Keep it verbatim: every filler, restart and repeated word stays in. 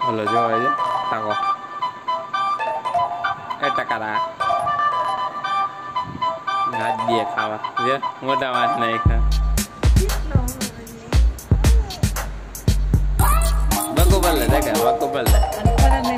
Hello, Joe. Tango. Eta kara. Not the cover. Yeah, what I want to make. Bakubala,